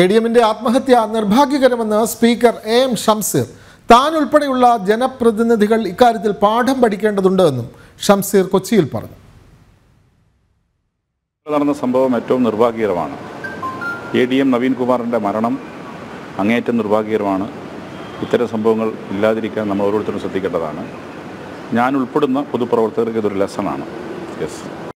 എഡിഎമ്മിന്റെ ആത്മഹത്യ നിർഭാഗ്യകരമെന്ന് speaker A M Shamseer താൻ ഉൾപ്പെടെയുള്ള ജനപ്രതിനിധികൾ ഇക്കാര്യത്തിൽ പാഠം പഠിക്കേണ്ടതുണ്ടെന്നും ഷംസീർ കൊച്ചിയിൽ പറഞ്ഞു. നടന്ന സംഭവം ഏറ്റവും നിർഭാഗ്യകരമാണ്. എഡിഎം നവീൻ കുമാറിന്റെ മരണം അങ്ങേയറ്റം നിർഭാഗ്യകരമാണ്. ഇത്തരം സംഭവങ്ങൾ ഇല്ലാതിരിക്കാൻ നമ്മൾ ഓരോരുത്തരും ശ്രദ്ധിക്കേണ്ടതാണ്. ഞാൻ ഉൾപ്പെടുന്ന പൊതുപ്രവർത്തകർക്ക് ഇതൊരു ലെസണാണ്.